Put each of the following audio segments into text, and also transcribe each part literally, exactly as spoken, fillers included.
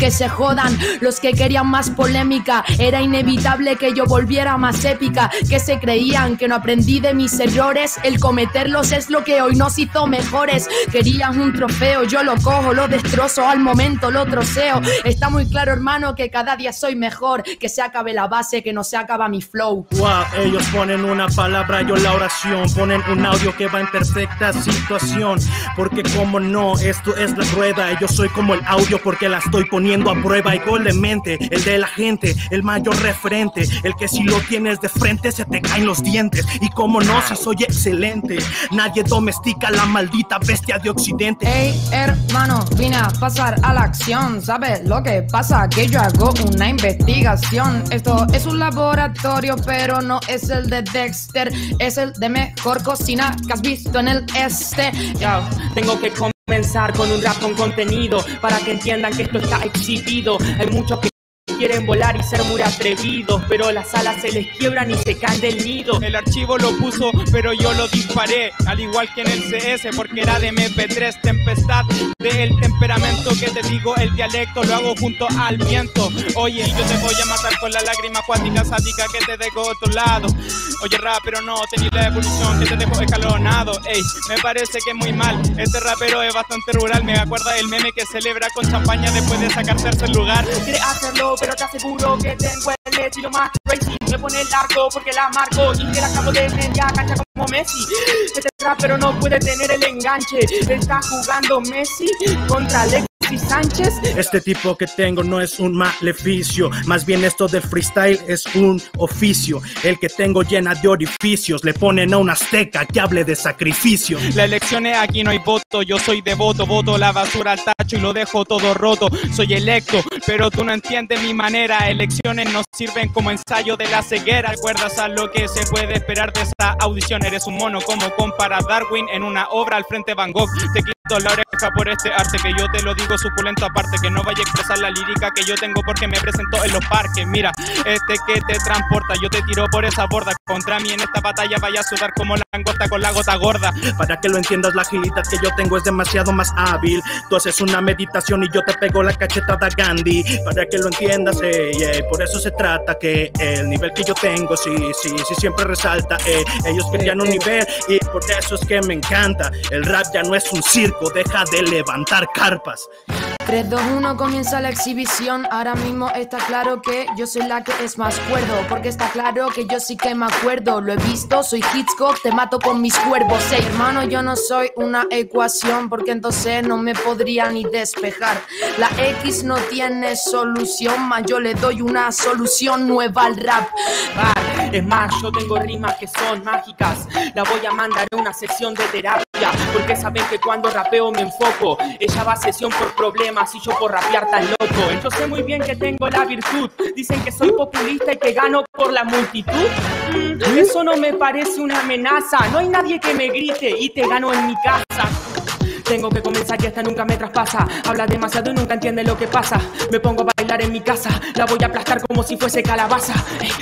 que se jodan los que querían más polémica. Era inevitable que yo volviera más épica. Que se creían que no aprendí de mis errores. El cometerlos es lo que hoy nos hizo mejores. Querían un trofeo, yo lo cojo, lo destrozo, al momento lo troceo. Está muy claro, hermano, que cada día soy mejor. Que se acabe la base, que no se acaba mi flow. Wow, ellos ponen una palabra, yo la oración. Ponen un audio que va en perfecta situación. Porque como no, esto es la rueda. Yo soy como el audio porque la estoy poniendo a prueba. Y con la mente, el de la gente, el mayor referente, el que si lo tienes de frente se te caen los dientes. Y como no, si soy excelente, nadie domestica a la maldita bestia de Occidente. Hey hermano, vine a pasar a la acción. ¿Sabes lo que pasa? Que yo hago una investigación. Esto es un laboratorio, pero no es el de Dexter. Es el de mejor cocina que has visto en el este. Yo tengo que comer. Comenzar con un rap con contenido para que entiendan que esto está exhibido. Hay muchos que quieren volar y ser muy atrevidos, pero las alas se les quiebran y se caen del nido. El archivo lo puso, pero yo lo disparé, al igual que en el C S, porque era de M P tres. Tempestad del temperamento que te digo, el dialecto lo hago junto al viento. Oye, yo te voy a matar con la lágrima acuática sádica que te dejo otro lado. Oye rap, pero no, tenés la evolución que te dejo escalonado. Ey, me parece que es muy mal, este rapero es bastante rural. Me acuerda el meme que celebra con champaña después de sacar tercer lugar. Quiere hacerlo, pero te aseguro que tengo el estilo más crazy. Me pone el arco porque la marco y que la acabo de media cancha como Messi. Este rapero no puede tener el enganche, está jugando Messi contra Alex Sánchez. Este tipo que tengo no es un maleficio, más bien esto del freestyle es un oficio. El que tengo llena de orificios, le ponen a un azteca que hable de sacrificio. La elección es aquí, no hay voto, yo soy devoto, voto la basura al tacho y lo dejo todo roto. Soy electo, pero tú no entiendes mi manera. Elecciones nos sirven como ensayo de la ceguera. Recuerdas a lo que se puede esperar de esta audición. Eres un mono como compara Darwin en una obra al frente Van Gogh. Te quito la oreja por este arte que yo te lo digo suculento, aparte que no vaya a expresar la lírica que yo tengo porque me presento en los parques. Mira, este que te transporta, yo te tiro por esa borda. Contra mí en esta batalla vaya a sudar como langosta con la gota gorda. Para que lo entiendas, la agilidad que yo tengo es demasiado más hábil. Tú haces una meditación y yo te pego la cachetada Gandhi. Para que lo entiendas, hey, hey, por eso se trata que el nivel que yo tengo, sí, sí, sí, siempre resalta. Hey, ellos querían un nivel y por eso es que me encanta. El rap ya no es un circo, deja de levantar carpas. tres, dos, uno, comienza la exhibición. Ahora mismo está claro que yo soy la que es más cuerdo, porque está claro que yo sí que me acuerdo. Lo he visto, soy Hitchcock, te mato con mis cuervos. Hey, hermano, yo no soy una ecuación, porque entonces no me podría ni despejar. La X no tiene solución, más yo le doy una solución nueva al rap. Vale, es más, yo tengo rimas que son mágicas. La voy a mandar a una sesión de terapia, porque saben que cuando rapeo me enfoco. Ella va a sesión por problemas y yo por rapear tan loco. Yo sé muy bien que tengo la virtud, dicen que soy populista y que gano por la multitud. mm, Eso no me parece una amenaza, no hay nadie que me grite y te gano en mi casa. Tengo que comenzar y hasta nunca me traspasa. Habla demasiado y nunca entiende lo que pasa. Me pongo a bailar en mi casa, la voy a aplastar como si fuese calabaza.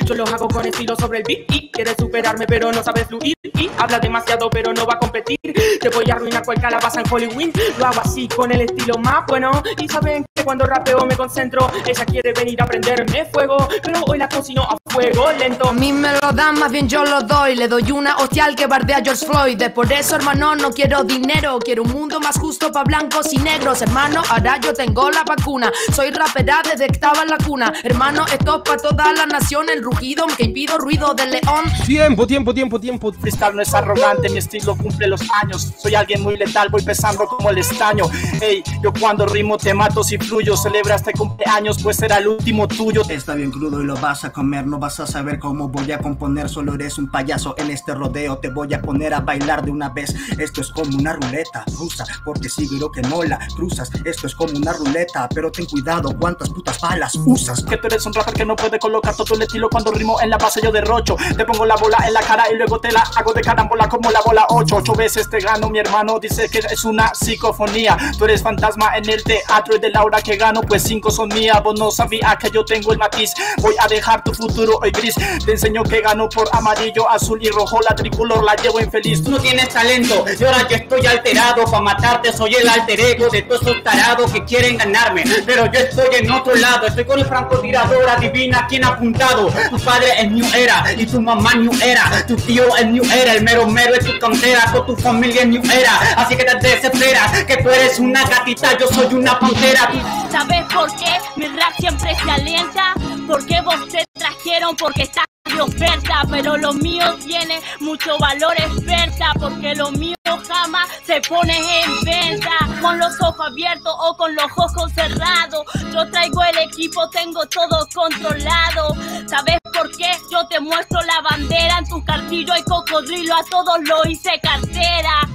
Yo lo hago con estilo sobre el beat y quieres superarme pero no sabes fluir. Y habla demasiado pero no va a competir. Te voy a arruinar cual calabaza en Hollywood. Lo hago así con el estilo más bueno. Y saben que cuando rapeo me concentro. Ella quiere venir a prenderme fuego, pero hoy la cocino a fuego lento. A mí me lo dan, más bien yo lo doy. Le doy una hostia al que bardea a George Floyd. Por eso, hermano, no quiero dinero, quiero un mundo más justo para blancos y negros. Hermano, ahora yo tengo la vacuna, soy rapera desde que estaba en la cuna. Hermano, esto es para toda la nación, el rugido que impido ruido del león. Tiempo, tiempo, tiempo, tiempo. Freestyle no es arrogante, mi estilo cumple los años. Soy alguien muy letal, voy pesando como el estaño. Ey, yo cuando rimo te mato si fluyo. Celebra este cumpleaños, pues será el último tuyo. Está bien crudo y lo vas a comer, no vas a saber cómo voy a componer. Solo eres un payaso en este rodeo, te voy a poner a bailar de una vez. Esto es como una ruleta rusa, porque sigue lo que no la cruzas. Esto es como una ruleta, pero ten cuidado cuántas putas balas usas. Que tú eres un rapper que no puede colocar todo el estilo. Cuando rimo en la base yo derrocho, te pongo la bola en la cara y luego te la hago de carambola como la bola ocho. Ocho veces te gano, mi hermano dice que es una psicofonía. Tú eres fantasma en el teatro y de la hora que gano pues cinco son mías. Vos no sabías que yo tengo el matiz, voy a dejar tu futuro hoy gris. Te enseño que gano por amarillo, azul y rojo. La tricolor la llevo infeliz, tú no tienes talento y ahora yo estoy alterado para matar matarte, soy el alter ego de todos esos tarados que quieren ganarme. Pero yo estoy en otro lado, estoy con el francotirador, adivina quién ha apuntado. Tu padre es New Era y tu mamá New Era, tu tío es New Era, el mero mero es tu cantera, con tu familia es New Era. Así que te desesperas, que tú eres una gatita, yo soy una pantera. ¿Sabes por qué mi rap siempre se alienta? Porque vos te trajeron, porque estás de oferta, pero lo mío tiene mucho valor experta, porque lo mío jamás se pone en venta. Con los ojos abiertos o con los ojos cerrados, yo traigo el equipo, tengo todo controlado. ¿Sabes por qué? Yo te muestro la bandera, en tu cartillo hay cocodrilo, a todos lo hice cartera.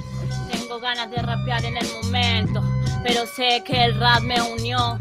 Tengo ganas de rapear en el momento, pero sé que el rap me unió.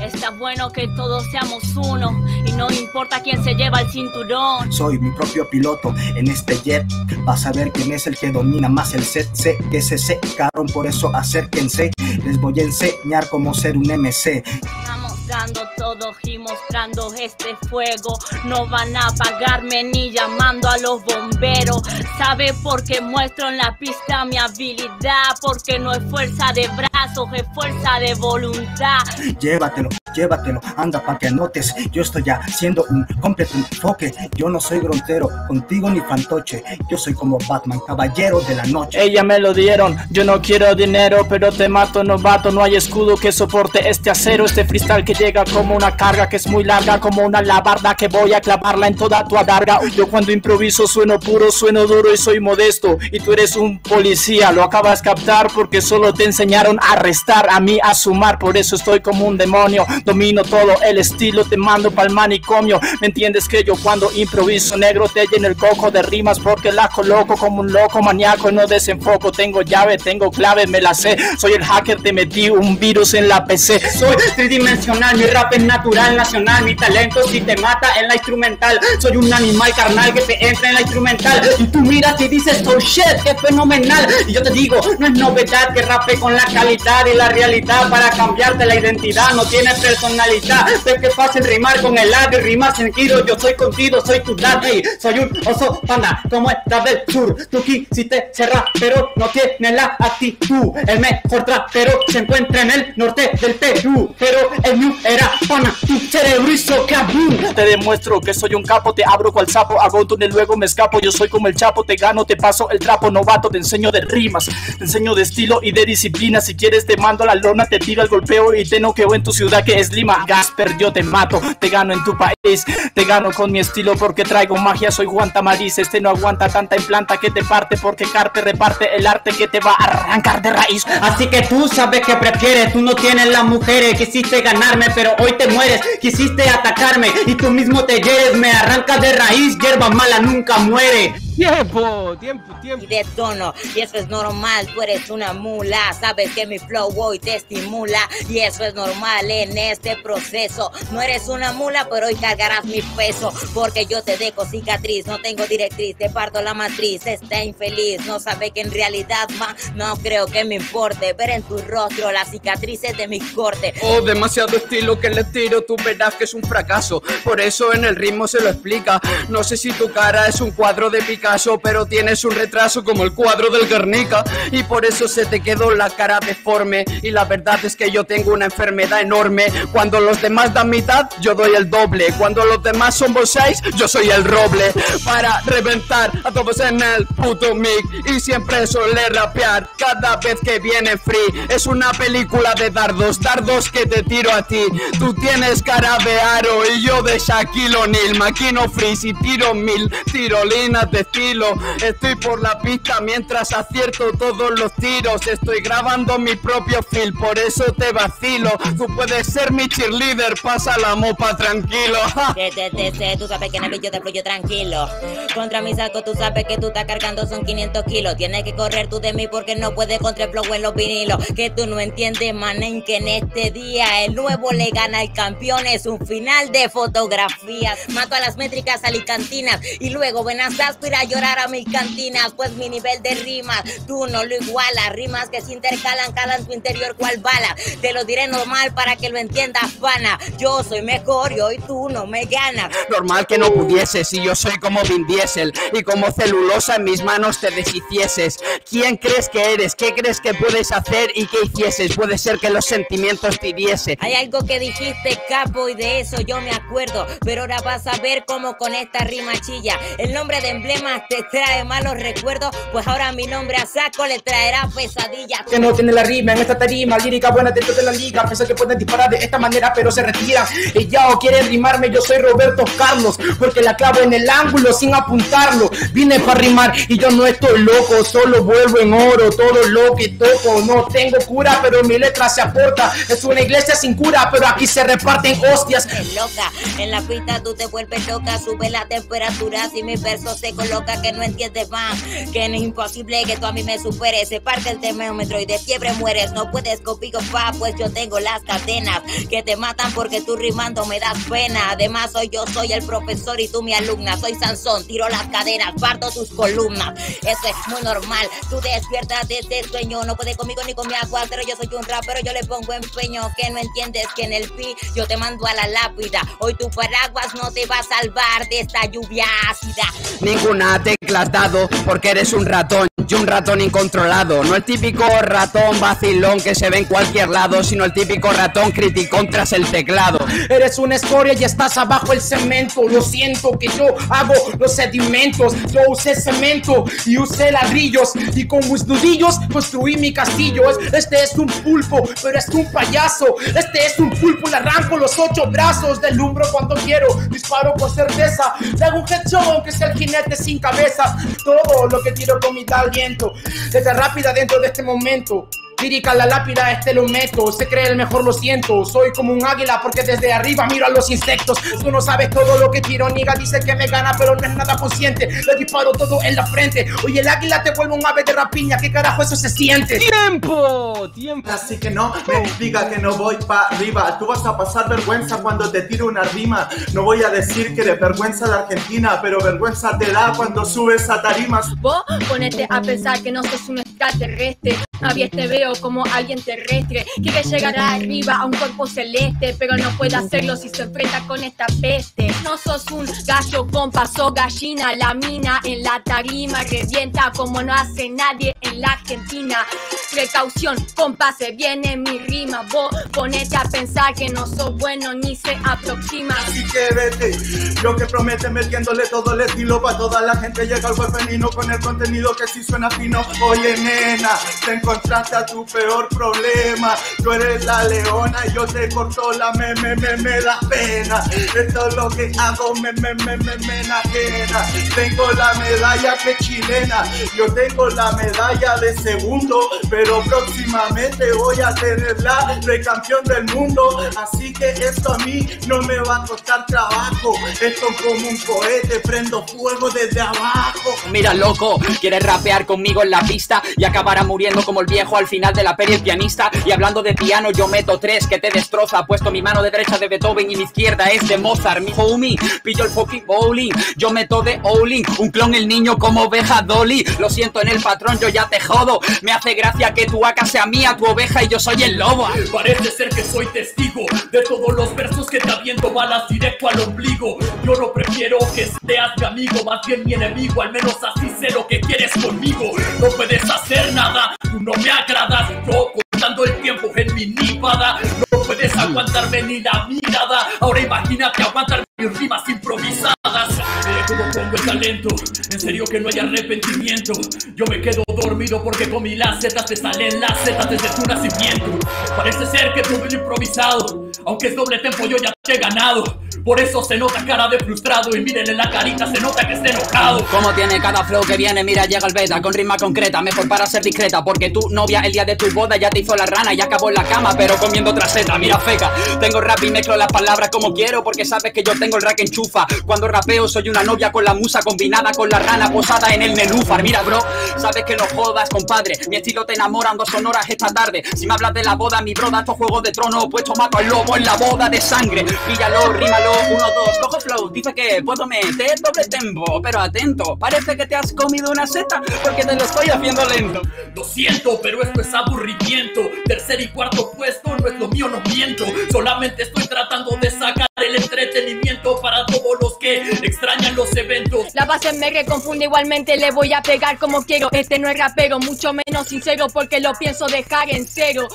Está bueno que todos seamos uno y no importa quién se lleva el cinturón. Soy mi propio piloto en este jet, vas a ver quién es el que domina más el set. Sé que se secaron, por eso acérquense, les voy a enseñar cómo ser un M C. Estamos dando todo y mostrando este fuego, no van a apagarme ni llamando a los bomberos. Sabe por qué muestro en la pista mi habilidad, porque no es fuerza de brazos, es fuerza de voluntad. Llévatelo, llévatelo, anda pa' que notes, yo estoy haciendo un completo enfoque. Yo no soy grotero, contigo ni fantoche, yo soy como Batman, caballero de la noche. Ella me lo dieron, yo no quiero dinero, pero te mato novato, no hay escudo que soporte este acero. Este freestyle que llega como una carga que es muy larga, como una alabarda que voy a clavarla en toda tu adarga. Yo cuando improviso sueno puro, sueno duro y soy modesto, y tú eres un policía, lo acabas de captar, porque solo te enseñaron a restar, a mí a sumar, por eso estoy como un demonio, domino todo el estilo, te mando pa'l manicomio. ¿Me entiendes que yo cuando improviso negro te lleno el coco de rimas porque las coloco como un loco maníaco? No desenfoco, tengo llave, tengo clave, me la sé, soy el hacker, te metí un virus en la P C. Soy tridimensional, mi rap es natural, nacional, mi talento si te mata en la instrumental. Soy un animal carnal que te entra en la instrumental y tú miras y dices oh shit, qué fenomenal. Y yo te digo, no es novedad que rape con la calidad y la realidad, para cambiarte la identidad no tienes personalidad. Sé que es fácil rimar con el labio y rimar sentido, yo soy contigo, soy tu dad, hey, soy un oso panda, como estás del sur, tú quisiste cerrar pero no tienes la actitud, el mejor trapero se encuentra en el norte del Perú, pero el New Era pana, tu cerebro hizo cabum. Te demuestro que soy un capo, te abro cual sapo, hago un túnel luego me escapo, yo soy como el Chapo, te gano, te paso el trapo, novato, te enseño de rimas, te enseño de estilo y de disciplina, si quieres te mando a la lona, te tiro el golpeo y te noqueo en tu ciudad que es Lima. Gasper, yo te mato, te gano en tu país, te gano con mi estilo porque traigo magia, soy Juan Tamariz, este no aguanta tanta implanta que te parte, porque Carpe reparte el arte que te va a arrancar de raíz. Así que tú sabes que prefieres, tú no tienes las mujeres, quisiste ganarme pero hoy te mueres, quisiste atacarme y tú mismo te hieres, me arranca de raíz, hierba mala nunca muere. Tiempo, tiempo, tiempo. Y de tono, y eso es normal, tú eres una mula, sabes que mi flow hoy te estimula, y eso es normal en este proceso. No eres una mula, pero hoy cargarás mi peso, porque yo te dejo cicatriz, no tengo directriz, te parto la matriz, está infeliz, no sabe que en realidad, ma, no creo que me importe ver en tu rostro las cicatrices de mi corte. Oh, demasiado estilo que le tiro, tú verás que es un fracaso, por eso en el ritmo se lo explica, no sé si tu cara es un cuadro de pica, pero tienes un retraso como el cuadro del Guernica y por eso se te quedó la cara deforme. Y la verdad es que yo tengo una enfermedad enorme, cuando los demás dan mitad yo doy el doble, cuando los demás somos seis yo soy el roble, para reventar a todos en el puto mic. Y siempre suele rapear cada vez que viene free, es una película de dardos, dardos que te tiro a ti. Tú tienes cara de aro y yo de Shaquille O'Neal, maquino free si tiro mil tirolinas de estilo. Estoy por la pista mientras acierto todos los tiros, estoy grabando mi propio film, por eso te vacilo. Tú puedes ser mi cheerleader, pasa la mopa tranquilo. T T T C, tú sabes que en el bicho te fluyo tranquilo, contra mi saco tú sabes que tú estás cargando son quinientos kilos, tienes que correr tú de mí porque no puedes contra el flow en los vinilos. Que tú no entiendes, manen, que en este día el nuevo le gana al campeón, es un final de fotografías, mato a las métricas alicantinas y luego ven a aspirar a llorar a mis cantinas, pues mi nivel de rimas tú no lo igualas. Rimas que se intercalan, calan tu interior cual bala. Te lo diré normal para que lo entiendas, pana. Yo soy mejor y hoy tú no me ganas. Normal que no pudieses, si yo soy como Vin Diesel y como celulosa en mis manos te deshicieses. ¿Quién crees que eres? ¿Qué crees que puedes hacer y qué hicieses? Puede ser que los sentimientos te hiriesen. Hay algo que dijiste, capo, y de eso yo me acuerdo, pero ahora vas a ver cómo con esta rima chilla. El nombre de Emblema te trae malos recuerdos, pues ahora mi nombre a saco le traerá pesadillas. Que no tiene la rima en esta tarima, lírica buena dentro de la liga. Pensé que pueden disparar de esta manera, pero se retiran. Y ya o quieren rimarme, yo soy Roberto Carlos, porque la clavo en el ángulo sin apuntarlo. Vine para rimar y yo no estoy loco, solo vuelvo en oro todo lo que toco. No tengo cura, pero mi letra se aporta. Es una iglesia sin cura, pero aquí se reparten hostias. Es loca, en la pista tú te vuelves loca, sube la temperatura si mi verso se coloca. Que no entiendes más, que no es imposible que tú a mí me superes. Se parte el termómetro y de fiebre mueres. No puedes conmigo, pa, pues yo tengo las cadenas que te matan porque tú rimando me das pena. Además hoy yo soy el profesor y tú mi alumna. Soy Sansón, tiro las cadenas, parto tus columnas. Eso es muy normal, tú despiertas desde el sueño. No puedes conmigo ni con mi aguacero. Yo soy un rapero, yo le pongo empeño. Que no entiendes que en el pi yo te mando a la lápida. Hoy tu paraguas no te va a salvar de esta lluvia ácida. Ninguna tecla has dado porque eres un ratón, y un ratón incontrolado. No el típico ratón vacilón que se ve en cualquier lado, sino el típico ratón criticón tras el teclado. Eres una escoria y estás abajo el cemento. Lo siento que yo hago los sedimentos. Yo usé cemento y usé ladrillos, y con mis nudillos construí mi castillo. Este es un pulpo, pero es un payaso. Este es un pulpo, le arranco los ocho brazos. Delumbro cuando quiero, disparo con certeza. Le hago un headshot aunque sea el jinete sin cabeza. Todo lo que tiro con mi tal viento, desde rápida dentro de este momento. Lírica la lápida, este lo meto. Se cree el mejor, lo siento. Soy como un águila porque desde arriba miro a los insectos. Tú no sabes todo lo que tiro, niga. Dice que me gana, pero no es nada consciente. Le disparo todo en la frente. Oye, el águila te vuelve un ave de rapiña. ¿Qué carajo eso se siente? ¡Tiempo! ¡Tiempo! Así que no me diga que no voy para arriba. Tú vas a pasar vergüenza cuando te tiro una rima. No voy a decir que de vergüenza de Argentina, pero vergüenza te da cuando subes a tarimas. Vos ponete a pensar que no sos un extraterrestre. Había te veo como alguien terrestre que, que llegará arriba a un cuerpo celeste, pero no puede hacerlo si se enfrenta con esta peste. No sos un gallo, compa, sos gallina. La mina en la tarima revienta como no hace nadie en la Argentina. Precaución, compa, se viene mi rima. Vos ponete a pensar que no sos bueno ni se aproxima. Así que vete, lo que promete metiéndole todo el estilo pa' toda la gente. Llega al buen femenino con el contenido que sí suena fino. Oye, nena, te encontraste a tu peor problema. Tú eres la leona y yo te corto la me, me, me, me la pena. Esto es lo que hago, me, me, me, me, me la pena. Tengo la medalla que chilena, yo tengo la medalla de segundo, pero próximamente voy a tenerla de campeón del mundo. Así que esto a mí no me va a costar trabajo. Esto es como un cohete, prendo fuego desde abajo. Mira, loco, quieres rapear conmigo en la pista y acabará muriendo como el viejo al final de la peli, el pianista. Y hablando de piano, yo meto tres que te destroza. Puesto mi mano de derecha de Beethoven y mi izquierda es de Mozart. Mi homie, pillo el fucking bowling. Yo meto de Owling, un clon el niño como oveja Dolly. Lo siento en el patrón, yo ya te jodo. Me hace gracia que tu vaca sea mía, tu oveja, y yo soy el lobo. Parece ser que soy testigo de todos los versos que te aviento balas directo al ombligo. Yo no prefiero que seas mi amigo, más bien mi enemigo. Al menos así sé lo que quieres conmigo. No puedes hacer nada, tú no me agradas. Yo contando el tiempo en mi nípada. No puedes aguantarme ni la mirada. Ahora imagínate aguantarme mis rimas improvisadas. eh, Como pongo el talento, en serio que no hay arrepentimiento. Yo me quedo dormido porque con mi las zetas te salen las zetas desde tu nacimiento. Parece ser que tuve lo improvisado, aunque es doble tempo yo ya te he ganado. Por eso se nota cara de frustrado y miren en la carita, se nota que está enojado. Como tiene cada flow que viene, mira llega el beta con rima concreta, mejor para ser discreta. Porque tu novia el día de tu boda ya te hizo la rana y acabó en la cama pero comiendo traseta. Mira feca, tengo rap y mezclo las palabras como quiero, porque sabes que yo tengo el rack enchufa. Cuando rapeo soy una novia con la musa combinada con la rana posada en el nenúfar. Mira bro, sabes que no jodas compadre, mi estilo te enamoran dos sonoras esta tarde. Si me hablas de la boda mi broda, estos juegos de trono, pues mato al lobo en la boda de sangre. Píllalo, rímalo, uno dos, cojo flow, dice que puedo meter doble tempo, pero atento, parece que te has comido una seta porque te lo estoy haciendo lento. Lo siento, pero esto es aburrimiento. Tercer y cuarto puesto no es lo mío, no miento. Solamente estoy tratando de sacar el entretenimiento para todos los que extrañan los eventos. La base me reconfunde, igualmente le voy a pegar como quiero. Este no es rapero, mucho menos sincero, porque lo pienso dejar en cero.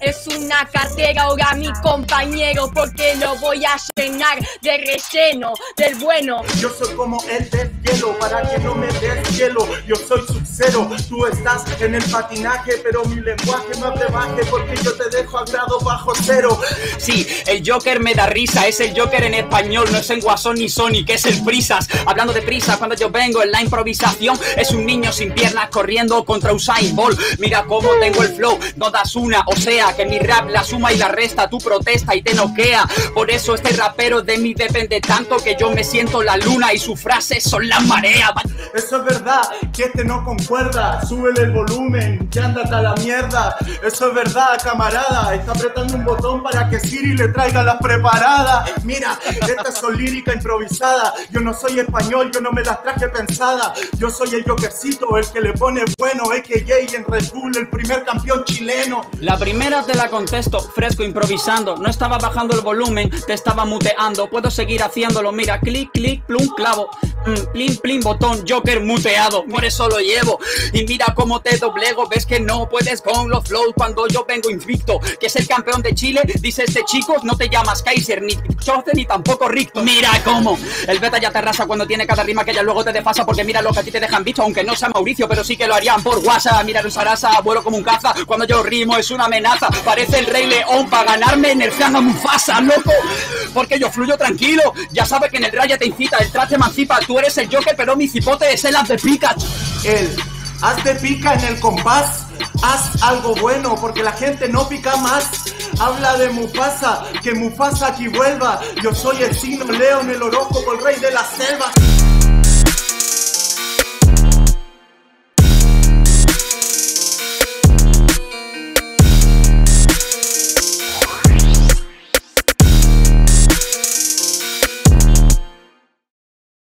Es una cartera ahora mi compañero, porque lo voy a llenar de relleno, del bueno. Yo soy como el deshielo, para que no me des hielo. Yo soy Sub-Zero, tú estás en el patinaje, pero mi lenguaje no te baje, porque yo te dejo a grado bajo cero. Sí, el Joker me da risa, es el Joker en español, no es en Guasón ni Sonic, es el Prisas. Hablando de prisas, cuando yo vengo en la improvisación, es un niño sin piernas corriendo contra Usain Bolt. Mira cómo tengo el flow, no das una, o sea que mi rap la suma y la resta, tú protesta y te noquea. Por eso este rapero de mí depende tanto, que yo me siento la luna y sus frases son las mareas. Eso es verdad, que este no concuerda, súbele el volumen, ya ándate a la mierda. Eso es verdad, camarada, está apretando un botón para que Siri le traiga las preparadas. Mira, estas son líricas improvisadas, yo no soy español, yo no me las traje pensadas. Yo soy el Jokercito, el que le pone bueno, a k a en Red Bull, el primer campeón chileno. La primera te la contesto, fresco improvisando, no estaba bajando el volumen, te estaba muteando. Puedo seguir haciéndolo, mira, clic, clic, plum, clavo, mm, plin, plin, botón, Joker muteado, por eso lo llevo. Y mira cómo te doblego, ves que no puedes con los flows cuando yo vengo invicto. Que es el campeón de Chile, dice este chico, no te llamas Kaiser, ni Choster, ni tampoco Ricto. Mira cómo el beta ya te arrasa cuando tiene cada rima que ya luego te desfasa, porque mira lo que a ti te dejan visto, aunque no sea Mauricio, pero sí que lo harían por WhatsApp. Mira, Sarasa, vuelo como un caza, cuando yo rimo es una amenaza, parece el Rey León para ganarme, nerfeando a Mufasa, loco, porque yo fluyo tranquilo, ya sabes que en el raya te incita, el traje emancipa, tú eres el Joker, pero mi cipote es el haz de pica. El haz de pica en el compás, haz algo bueno, porque la gente no pica más. Habla de Mufasa, que Mufasa aquí vuelva, yo soy el signo León, el horóscopo, el rey de la selva.